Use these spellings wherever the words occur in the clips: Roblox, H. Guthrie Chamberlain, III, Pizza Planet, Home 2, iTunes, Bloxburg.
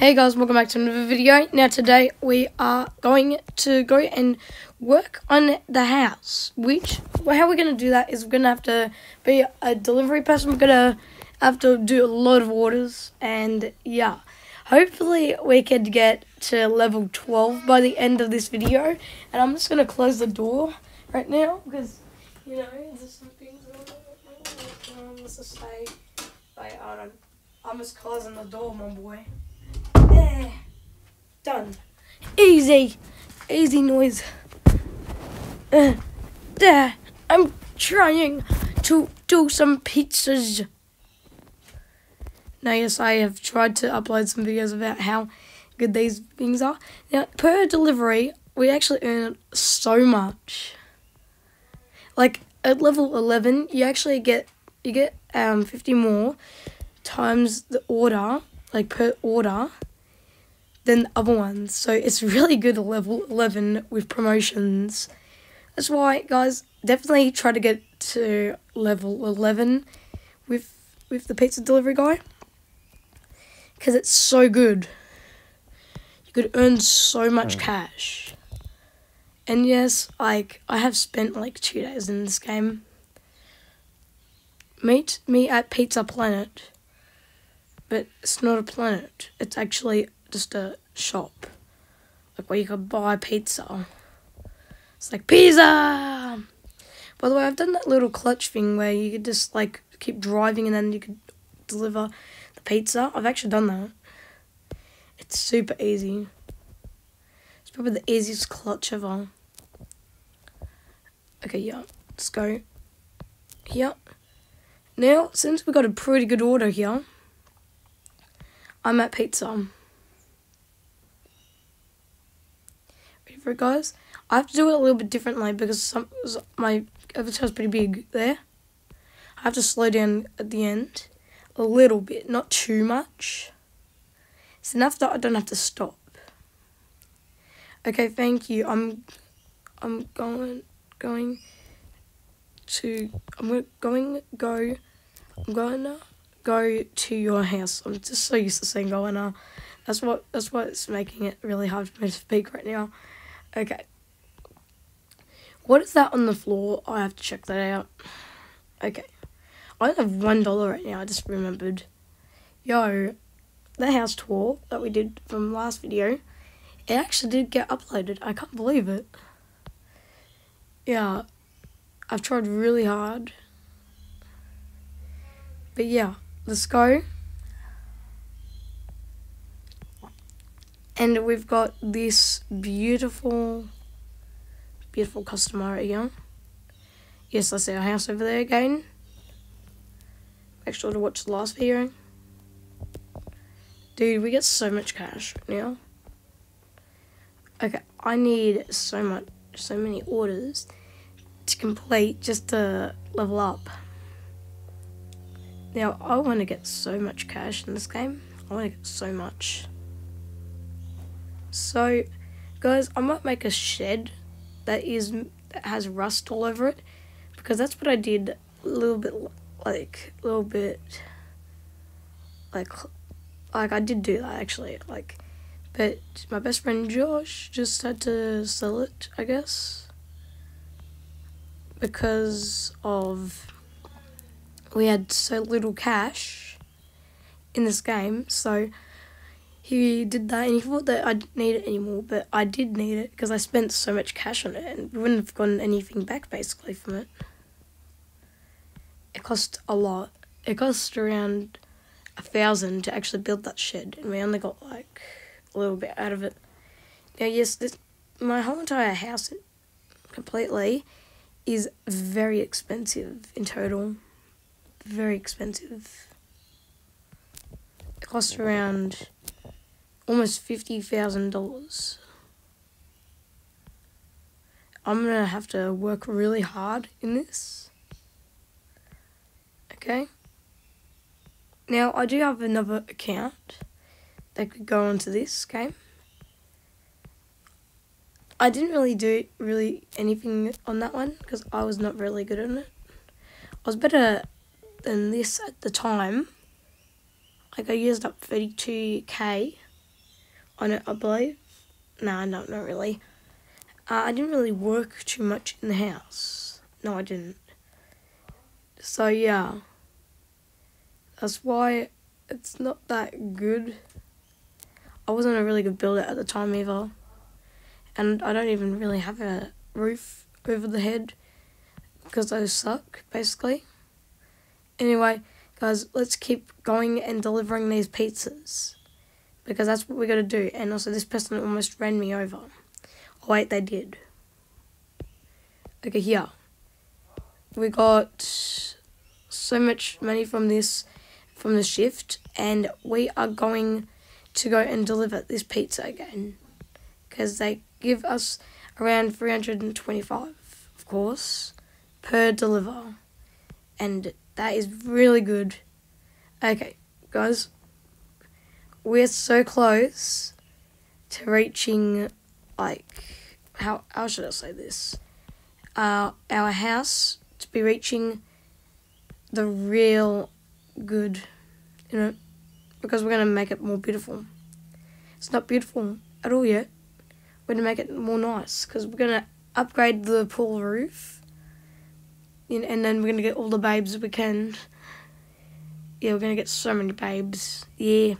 Hey guys, welcome back to another video. Now today we are going to go and work on the house, which, well, how we're going to do that is we're going to have to be a delivery person. We're going to have to do a lot of orders, and yeah, hopefully we can get to level 12 by the end of this video. And I'm just going to close the door right now because, you know, there's some things let's just say, wait, hold on, I'm just closing the door, my boy. There. Done. Easy. Easy noise. There. I'm trying to do some pizzas. Now, yes, I have tried to upload some videos about how good these things are. Now, per delivery, we actually earn so much. Like, at level 11, you actually get, 50 more times the order, like per order, than the other ones. So it's really good at level 11 with promotions. That's why, guys, definitely try to get to level 11 with the pizza delivery guy, because it's so good. You could earn so much cash. And yes, like, I have spent like 2 days in this game. Meet me at Pizza Planet. But it's not a planet. It's actually just a shop, like where you could buy pizza. It's like pizza. By the way, I've done that little clutch thing where you could just like keep driving and then you could deliver the pizza. I've actually done that. It's super easy. It's probably the easiest clutch ever. Okay, yeah, let's go. Here. Now, since we got a pretty good order here, I'm at pizza. For it, guys, I have to do it a little bit differently because my avatar's pretty big there. I have to slow down at the end a little bit, not too much. It's enough that I don't have to stop. Okay, thank you. I'm gonna go to your house. I'm just so used to saying "gonna." That's what it's making it really hard for me to speak right now. Okay. What is that on the floor? I have to check that out. Okay. I have $1 right now. I just remembered. Yo, the house tour that we did from last video, it actually did get uploaded. I can't believe it. Yeah. I've tried really hard. But yeah, let's go. And we've got this beautiful, beautiful customer right here. Yes, I see our house over there again. Make sure to watch the last video. Dude, we get so much cash right now. Okay, I need so many orders to complete just to level up. Now, I want to get so much cash in this game. I want to get so much. So, guys, I might make a shed that has rust all over it, because that's what I did a little bit, I did do that actually, like, but my best friend Josh just had to sell it, I guess, because of we had so little cash in this game, so he did that, and he thought that I didn't need it anymore, but I did need it because I spent so much cash on it, and we wouldn't have gotten anything back, basically, from it. It cost a lot. It cost around 1,000 to actually build that shed, and we only got, like, a little bit out of it. Now, yes, my whole entire house completely is very expensive in total. Very expensive. It cost around almost $50,000. I'm gonna have to work really hard in this. Okay. Now, I do have another account that could go onto this game. I didn't really do anything on that one because I was not really good at it. I was better than this at the time. Like, I used up 32k. on it, I believe. Nah, not really. I didn't really work too much in the house. No, I didn't. So, yeah. That's why it's not that good. I wasn't a really good builder at the time either. And I don't even really have a roof over the head, because I suck, basically. Anyway, guys, let's keep going and delivering these pizzas, because that's what we got to do. And also, this person almost ran me over. Oh, wait, they did. Okay, here. We got so much money from the shift, and we are going to go and deliver this pizza again, because they give us around 325, of course, per deliver, and that is really good. Okay, guys, we're so close to reaching, like, how should I say this? Our house, to be reaching the real good, you know, because we're going to make it more beautiful. It's not beautiful at all yet. We're going to make it more nice, because we're going to upgrade the pool roof, and then we're going to get all the babes we can. Yeah, we're going to get so many babes. Yeah.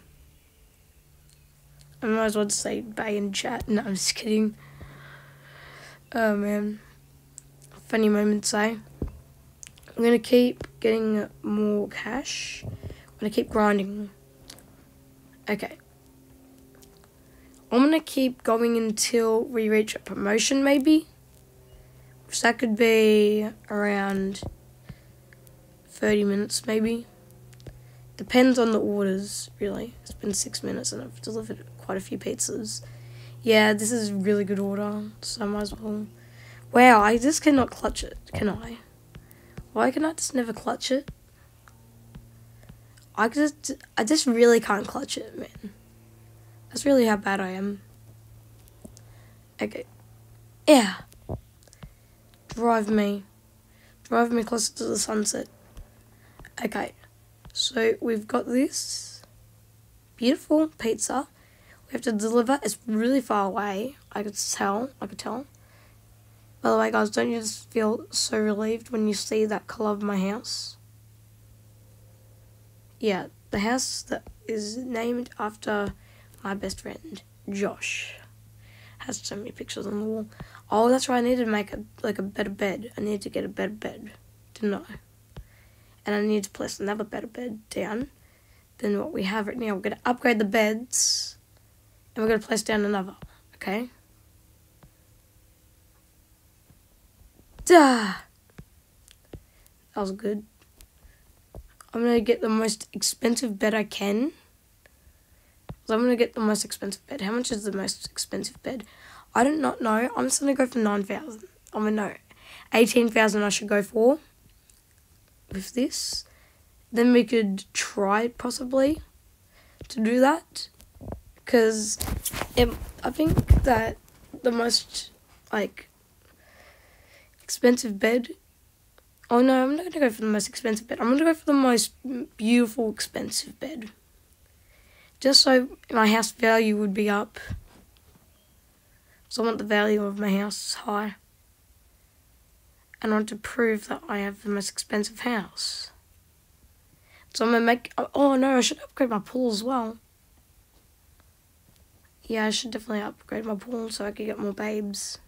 I might as well just say bae in chat. No, I'm just kidding. Oh, man. Funny moments, eh? I'm going to keep getting more cash. I'm going to keep grinding. Okay. I'm going to keep going until we reach a promotion, maybe. Which that could be around 30 minutes, maybe. Depends on the orders, really. It's been 6 minutes and I've delivered quite a few pizzas. Yeah, this is a really good order, so I might as well. Wow, I just cannot clutch it, can I? Why can I just never clutch it? I just really can't clutch it, man. That's really how bad I am. Okay. Yeah. Drive me. Drive me closer to the sunset. Okay. So we've got this beautiful pizza. We have to deliver. It's really far away. I could tell. By the way, guys, don't you just feel so relieved when you see that colour of my house? Yeah, the house that is named after my best friend, Josh. Has so many pictures on the wall. Oh, that's right, I need to make a better bed. I need to get a better bed, didn't I? And I need to place another better bed down than what we have right now. We're going to upgrade the beds, and we're going to place down another, okay? Duh! That was good. I'm going to get the most expensive bed I can. So I'm going to get the most expensive bed. How much is the most expensive bed? I do not know. I'm just going to go for 9,000. I mean, no. 18,000 I should go for with this. Then we could try, possibly, to do that. Because I think that the most, like, expensive bed... Oh, no, I'm not going to go for the most expensive bed. I'm going to go for the most beautiful, expensive bed. Just so my house value would be up. So I want the value of my house high. And I want to prove that I have the most expensive house. So I'm going to make... Oh, no, I should upgrade my pool as well. Yeah, I should definitely upgrade my pool so I could get more babes.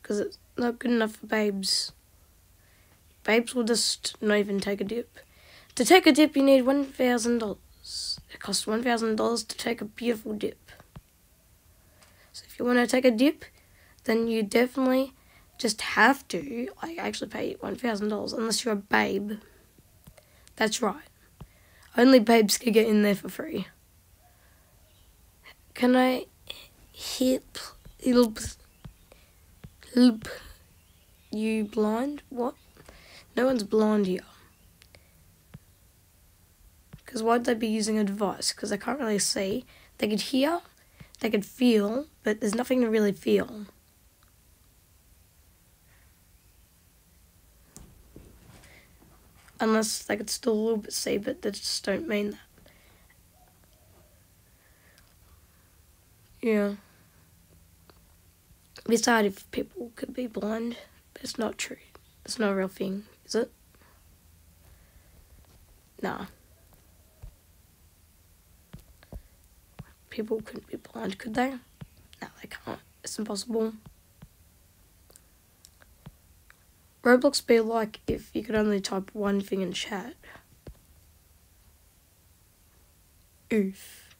Because it's not good enough for babes. Babes will just not even take a dip. To take a dip, you need $1,000. It costs $1,000 to take a beautiful dip. So if you want to take a dip, then you definitely just have to, like, actually pay $1,000, unless you're a babe. That's right. Only babes can get in there for free. Can I hip? You blind? What? No one's blind here. Because why'd they be using a device? Because they can't really see. They could hear, they could feel, but there's nothing to really feel. Unless they could still a little bit see, but they just don't mean that. Yeah. Besides, if people could be blind, that's not true. It's not a real thing, is it? Nah. People couldn't be blind, could they? No, they can't. It's impossible. Roblox be like if you could only type one thing in chat. Oof.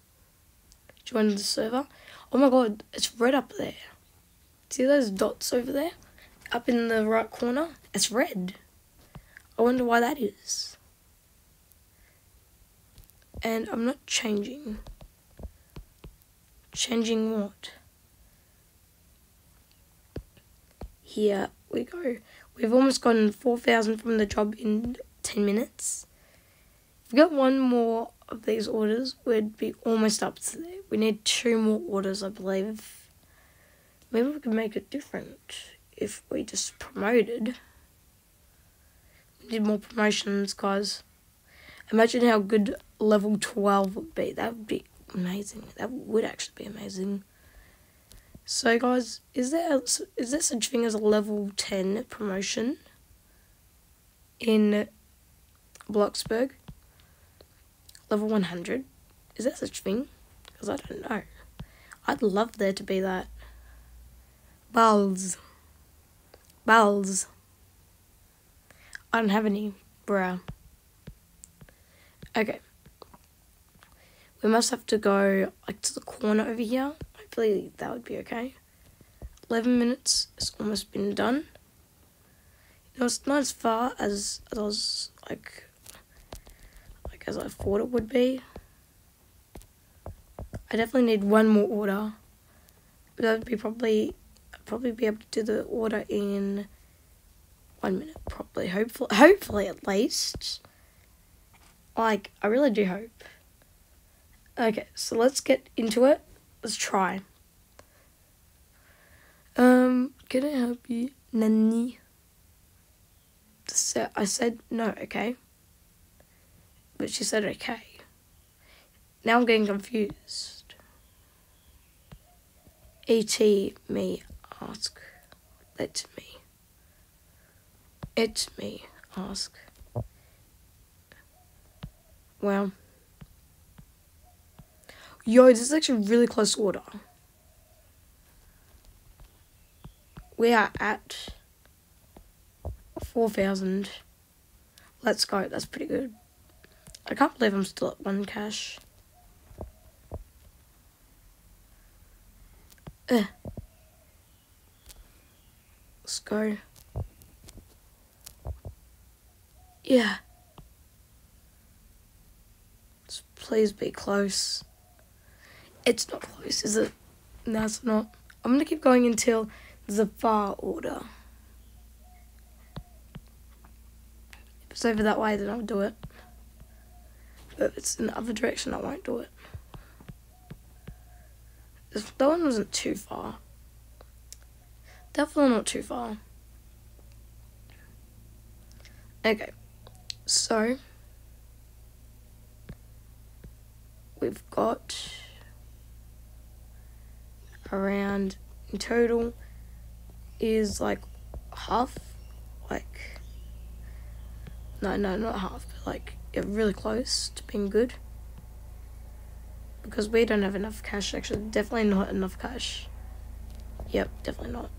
Join the server. Oh my god, it's red up there. See those dots over there? Up in the right corner? It's red. I wonder why that is. And I'm not changing. Changing what? Here we go. We've almost gotten 4,000 from the job in 10 minutes. If we got one more of these orders, we'd be almost up to there. We need 2 more orders, I believe. Maybe we could make it different if we just promoted. We did more promotions, guys. Imagine how good level 12 would be. That would be amazing. That would actually be amazing. So guys, is there such thing as a level 10 promotion in Bloxburg? Level 100? Is there such thing? Because I don't know. I'd love there to be that. Balls. Balls. I don't have any, bruh. Okay. We must have to go like to the corner over here. Hopefully that would be okay. 11 minutes has almost been done. You know, it's not as far as I was like as I thought it would be. I definitely need one more order. But that would be I'd probably be able to do the order in 1 minute, probably. Hopefully at least. Like, I really do hope. Okay, so let's get into it. Let's try. Can I help you, Nanny? So I said no, okay? But she said okay. Now I'm getting confused. E.T. me ask. Let me. It me ask. Well. Yo, this is actually really close to order. We are at 4,000. Let's go. That's pretty good. I can't believe I'm still at 1 cash. Let's go. Yeah. Just please be close. It's not close, is it? No, it's not. I'm gonna keep going until the far order. If it's over that way, then I'll do it. But if it's in the other direction, I won't do it. That one wasn't too far. Definitely not too far. Okay, so we've got around in total is like half, like no, not half, but like yeah, really close to being good, because we don't have enough cash. Actually, definitely not enough cash. Yep, definitely not.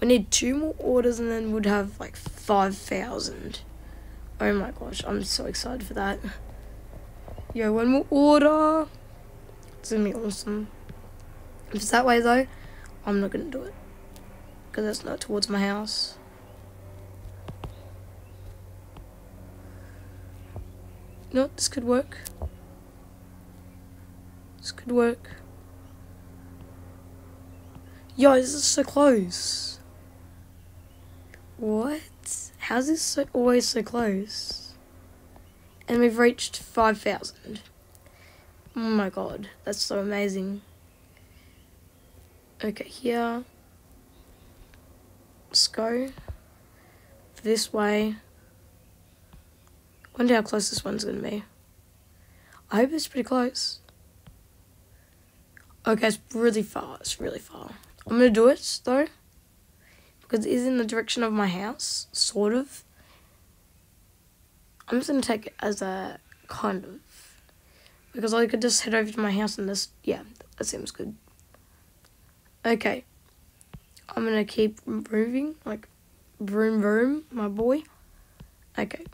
We need 2 more orders and then we'd have like 5,000. Oh my gosh, I'm so excited for that. Yo, 1 more order, it's gonna be awesome. If it's that way though, I'm not going to do it, because that's not towards my house. You know what, this could work. This could work. Yo, this is so close. What? How's this always so close? And we've reached 5,000. Oh my god, that's so amazing. Okay, here, let's go this way. Wonder how close this one's gonna be. I hope it's pretty close. Okay, it's really far. It's really far. I'm going to do it, though, because it is in the direction of my house, sort of. I'm just going to take it as a kind of, because I could just head over to my house and this, yeah, that seems good. Okay, I'm going to keep moving, like, vroom vroom, my boy. Okay.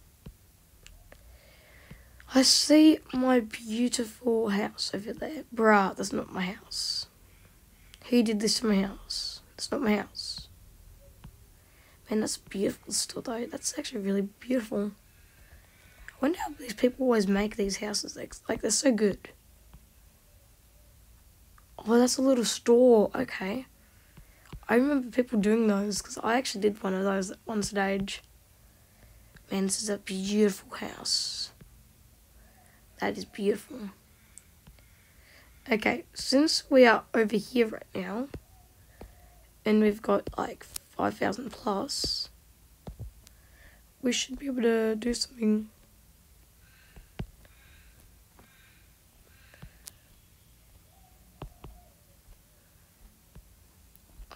I see my beautiful house over there. Bruh, that's not my house. Who did this to my house? That's not my house. Man, that's beautiful still, though. That's actually really beautiful. I wonder how these people always make these houses. Like, they're so good. Oh, that's a little store. Okay. I remember people doing those, because I actually did one of those at one stage. Man, this is a beautiful house. That is beautiful. Okay, since we are over here right now, and we've got like 5,000 plus, we should be able to do something.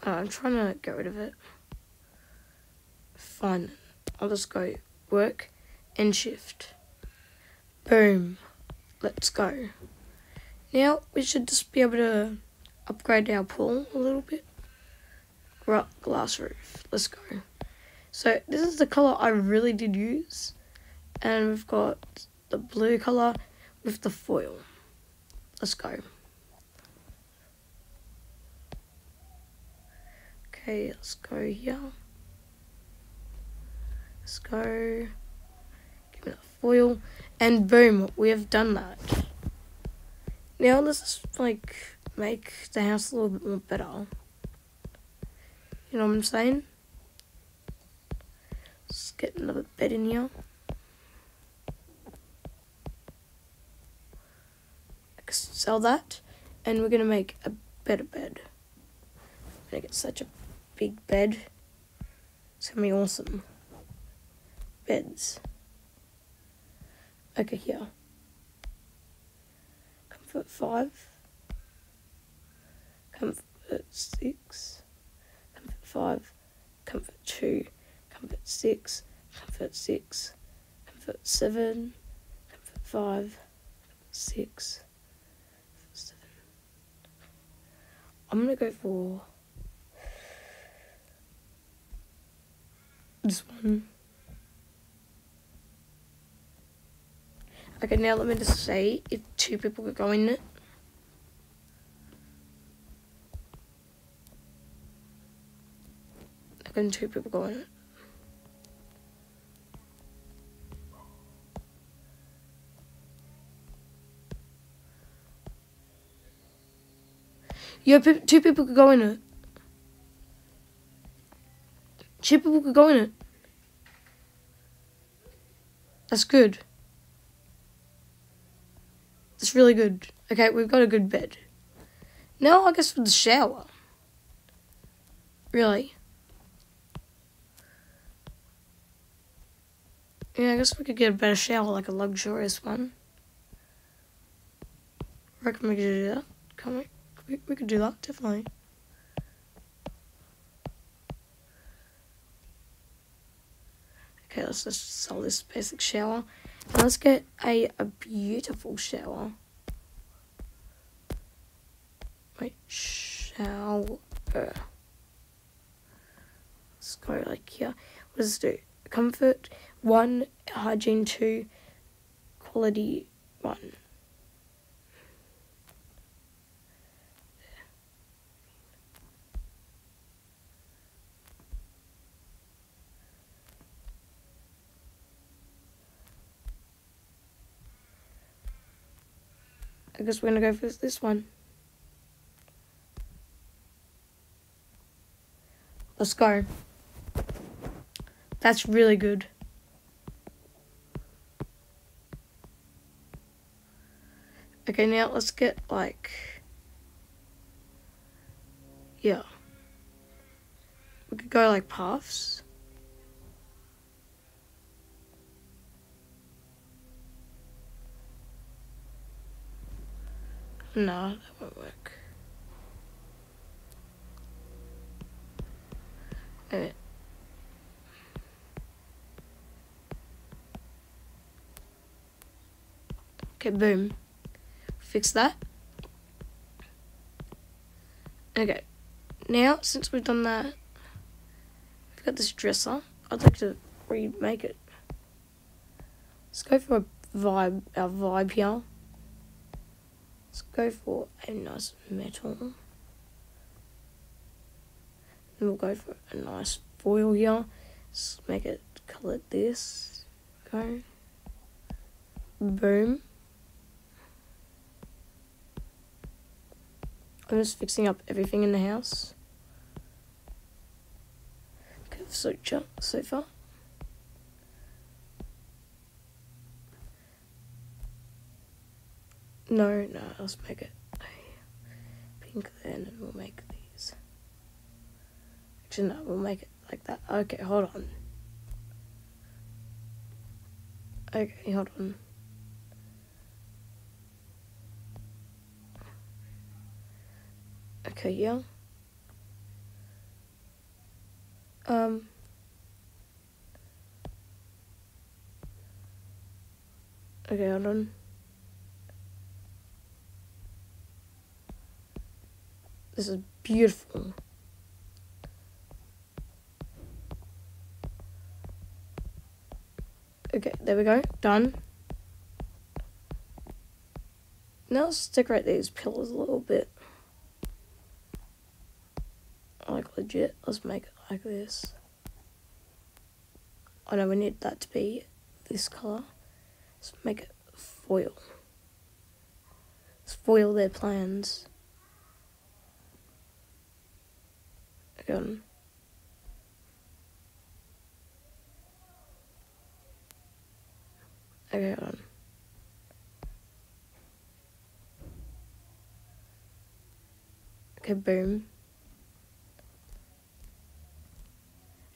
Oh, I'm trying to get rid of it. Fine, I'll just go work and shift. Boom. Let's go. Now we should just be able to upgrade our pool a little bit. Glass roof. Let's go. So this is the colour I really did use. And we've got the blue colour with the foil. Let's go. Okay, let's go here. Let's go. Give me that foil. And boom, we have done that. Now let's just, like, make the house a little bit more better. You know what I'm saying? Let's get another bed in here. I can sell that, and we're going to make a better bed. I'm going to get such a big bed. It's going to be awesome. Beds. Okay, here. Comfort 5. Comfort 6. Comfort 5. Comfort 2. Comfort 6. Comfort 6. Comfort 7. Comfort 5. Comfort 6. Comfort 7. I'm going to go for this one. Okay, now let me just see if 2 people could go in it. Can 2 people go in it? Yeah, 2 people could go in it. 2 people could go in it. That's good. It's really good. Okay, we've got a good bed. Now, I guess for the shower. Really. Yeah, I guess we could get a better shower, like a luxurious one. I reckon we could do that. Can't we? We could do that, definitely. Okay, let's just sell this basic shower. And let's get a beautiful shower. Wait, shower. Let's go like here. What does this do? Comfort 1, hygiene 2, quality 1. I guess we're going to go for this one. Let's go. That's really good. Okay, now let's get, like... yeah. We could go, like, paths. No, that won't work. Evet. Okay, boom. Fix that. Okay. Now, since we've done that, we've got this dresser. I'd like to remake it. Let's go for our vibe here. Let's go for a nice metal. Then we'll go for a nice foil here. Let's make it colored this. Okay. Boom. I'm just fixing up everything in the house. Okay, sofa. No, let's make it pink then, and we'll make these. Actually, no, we'll make it like that. Okay, hold on. Okay, hold on. Okay, yeah. Okay, hold on. This is beautiful. Okay, there we go. Done. Now let's decorate these pillars a little bit. Like legit. Let's make it like this. Oh no, we need that to be this color. Let's make it foil. Let's foil their plans. Okay, hold on. Okay, boom.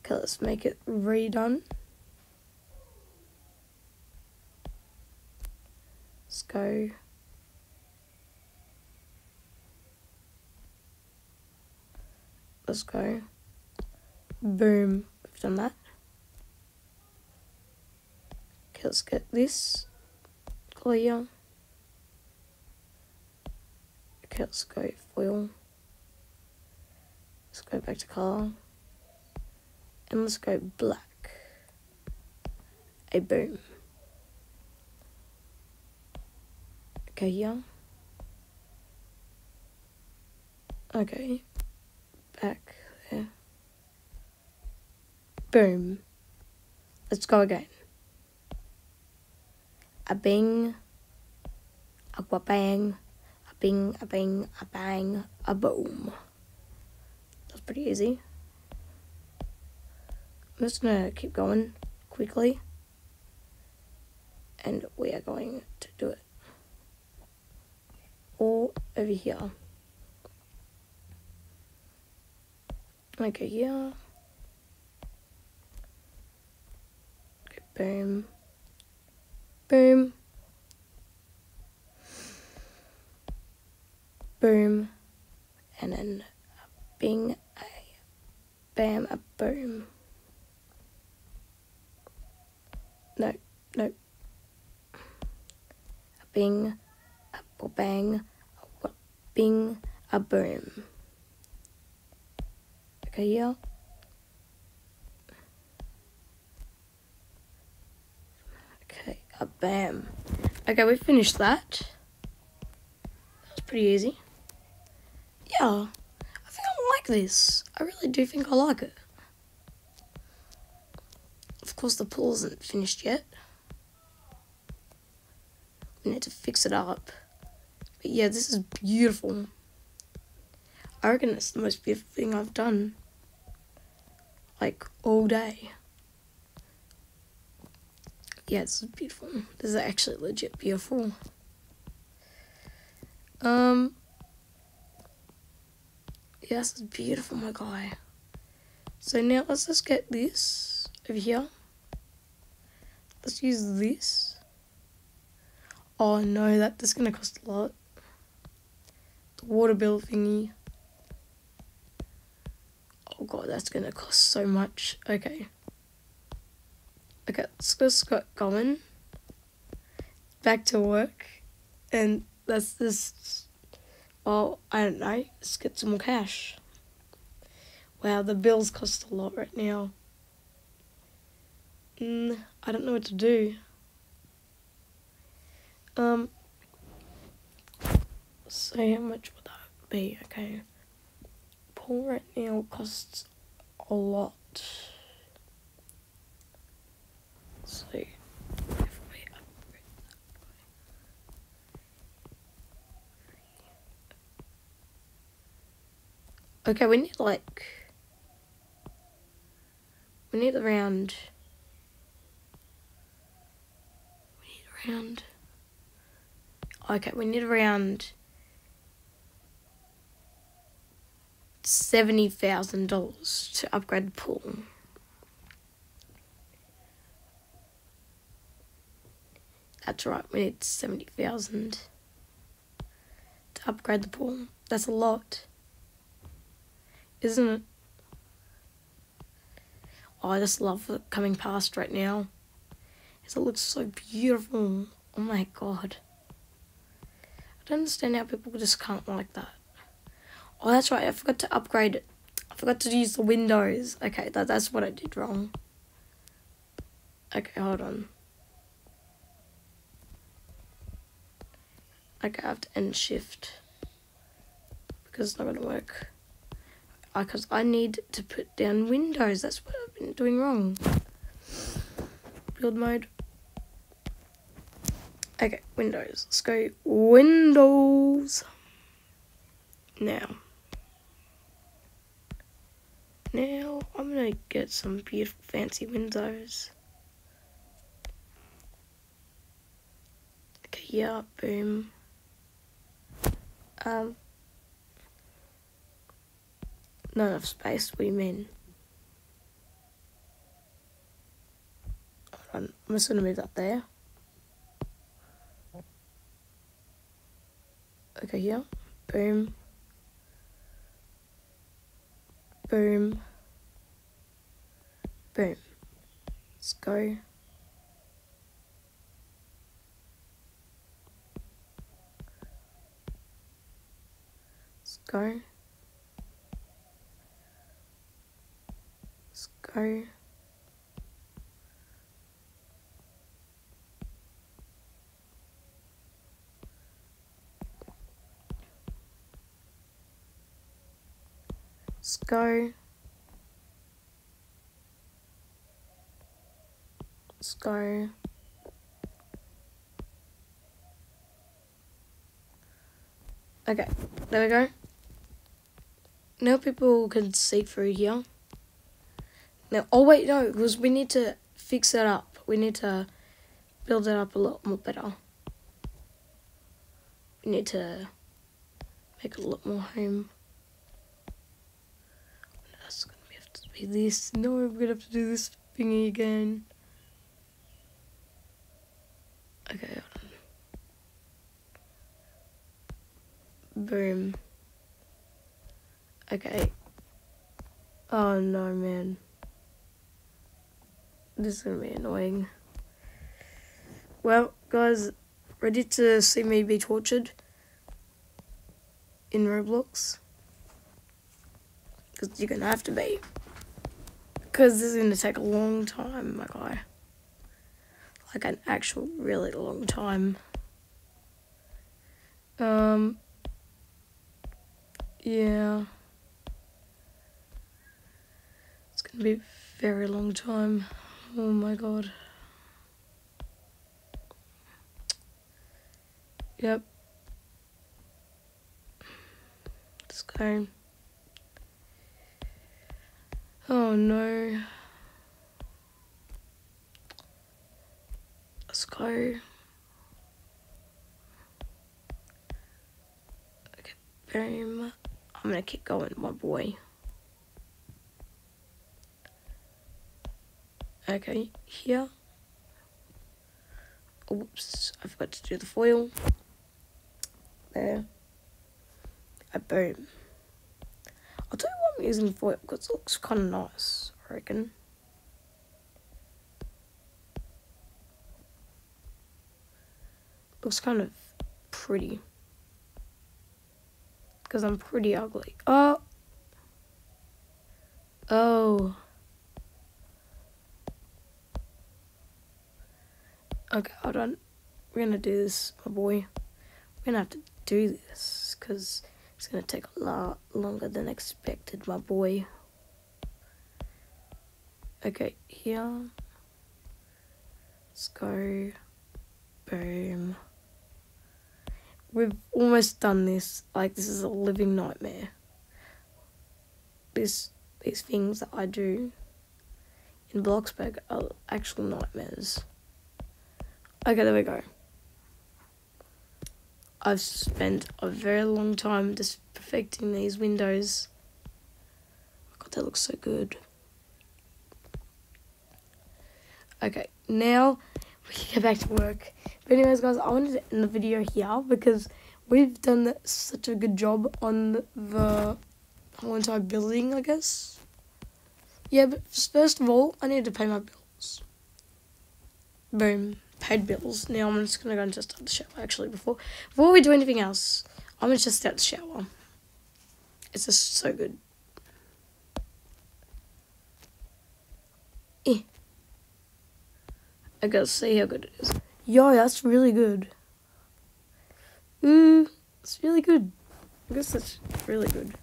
Okay, let's make it redone. Let's go. Let's go. Boom. We've done that. Okay, let's get this clear. Okay, let's go foil. Let's go back to colour. And let's go black. A boom. Okay, yeah. Okay. Back there. Boom. Let's go again. A bing, a wha-bang, a bing, a bing, a bang, a boom. That's pretty easy. I'm just gonna keep going quickly. And we are going to do it all over here. Okay, yeah. Okay, boom. Boom. Boom. And then a bing, a bam, a boom. No. A bing, a bang, a bing, a boom. Okay, yeah. Okay, a bam. Okay, we finished that. That was pretty easy. Yeah, I think I like this. I really do think I like it. Of course, the pool isn't finished yet. We need to fix it up. But yeah, this is beautiful. I reckon it's the most beautiful thing I've done. Like, all day. Yeah, this is beautiful. This is actually legit beautiful. Yeah, this is beautiful, my guy. So now, let's just get this over here. Let's use this. Oh no, that's gonna cost a lot. The water bill thingy. Oh god, that's gonna cost so much. Okay. Okay, let's just get going. Back to work. And let's just... well, I don't know. Let's get some more cash. Wow, the bills cost a lot right now. I don't know what to do. So how much would that be? Okay. Pool right now costs a lot. So if we upgrade that, okay, we need like... we need around... okay, we need around $70,000 to upgrade the pool. That's right, we need 70,000 to upgrade the pool. That's a lot, isn't it? Oh, I just love it coming past right now. It looks so beautiful. Oh my god, I don't understand how people just can't like that. Oh, that's right, I forgot to upgrade it. I forgot to use the windows. Okay, that's what I did wrong. Okay, hold on. Okay, I have to end shift because it's not gonna work, because I need to put down windows. That's what I've been doing wrong. Build mode. Okay, windows. Let's go windows. Now I'm gonna get some beautiful fancy windows. Okay, yeah, boom. Not enough space. What do you mean? I'm just gonna move that there. Okay, here. Boom. Boom. Boom. Let's go. Let's go. Let's go. Let's go. Let's go. Okay, there we go. Now people can see through here. Now, oh wait, no, because we need to fix it up. We need to build it up a lot more better. We need to make it a lot more home. This, no, I'm gonna have to do this thingy again. Okay, hold on. Boom. Okay. Oh no, man. This is gonna be annoying. Well, guys, ready to see me be tortured in Roblox? Because you're gonna have to be. Because this is going to take a long time, my guy. Like an actual really long time. Yeah. It's going to be a very long time. Oh my god. Yep. Let's go. Oh no. Let's go. Okay, boom. I'm gonna keep going, my boy. Okay, here. Oops, I forgot to do the foil. There. Boom. I'll tell you what I'm using for it, because it looks kind of nice, I reckon. Looks kind of pretty. Because I'm pretty ugly. Oh. Okay, hold on. We're gonna do this, my boy. We're gonna have to do this, because it's gonna take a lot longer than expected, my boy. Okay, here. Let's go. Boom. We've almost done this. Like, this is a living nightmare. These things that I do in Bloxburg are actual nightmares. Okay, there we go. I've spent a very long time just perfecting these windows. Oh God, that looks so good. Okay, now we can get back to work. But anyways, guys, I wanted to end the video here because we've done such a good job on the whole entire building, I guess. Yeah, but first of all, I need to pay my bills. Boom. Paid bills. Now I'm just going to go and just have the shower, actually. Before we do anything else, I'm going to just have the shower. It's just so good. I gotta see how good it is. Yo, that's really good. It's really good. I guess that's really good.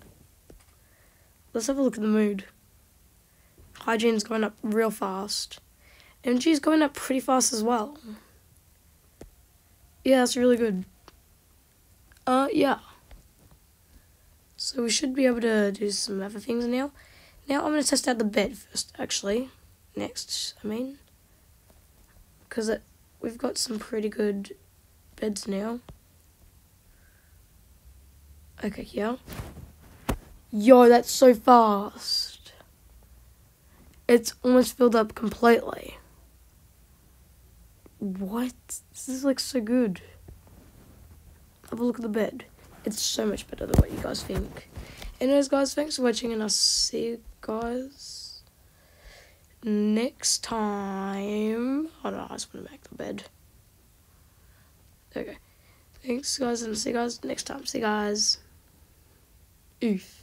Let's have a look at the mood. Hygiene's going up real fast. MG's going up pretty fast as well. Yeah, that's really good. Yeah. So we should be able to do some other things now. Now I'm gonna test out the bed first, actually. Next, I mean. Because we've got some pretty good beds now. Okay, yeah. Yo, that's so fast. It's almost filled up completely. What? This looks so good. Have a look at the bed. It's so much better than what you guys think. Anyways, guys, thanks for watching, and I'll see you guys next time. Hold on, I just want to make the bed. Okay. Thanks, guys, and see you guys next time. See you guys. Oof.